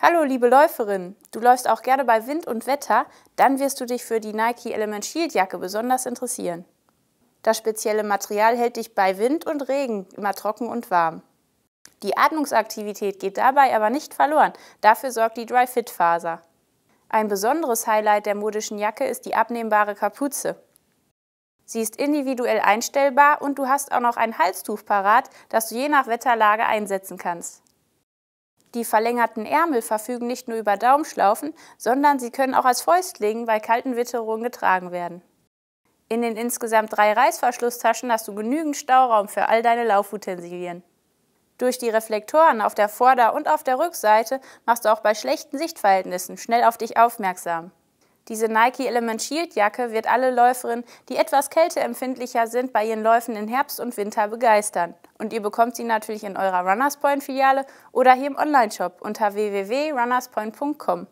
Hallo liebe Läuferin, du läufst auch gerne bei Wind und Wetter, dann wirst du dich für die Nike Element Shield Jacke besonders interessieren. Das spezielle Material hält dich bei Wind und Regen immer trocken und warm. Die Atmungsaktivität geht dabei aber nicht verloren, dafür sorgt die Dry Fit Faser. Ein besonderes Highlight der modischen Jacke ist die abnehmbare Kapuze. Sie ist individuell einstellbar und du hast auch noch ein Halstuch parat, das du je nach Wetterlage einsetzen kannst. Die verlängerten Ärmel verfügen nicht nur über Daumenschlaufen, sondern sie können auch als Fäustlinge bei kalten Witterungen getragen werden. In den insgesamt 3 Reißverschlusstaschen hast du genügend Stauraum für all deine Laufutensilien. Durch die Reflektoren auf der Vorder- und auf der Rückseite machst du auch bei schlechten Sichtverhältnissen schnell auf dich aufmerksam. Diese Nike Element Shield Jacke wird alle Läuferinnen, die etwas kälteempfindlicher sind, bei ihren Läufen in Herbst und Winter begeistern. Und ihr bekommt sie natürlich in eurer Runnerspoint-Filiale oder hier im Onlineshop unter www.runnerspoint.com.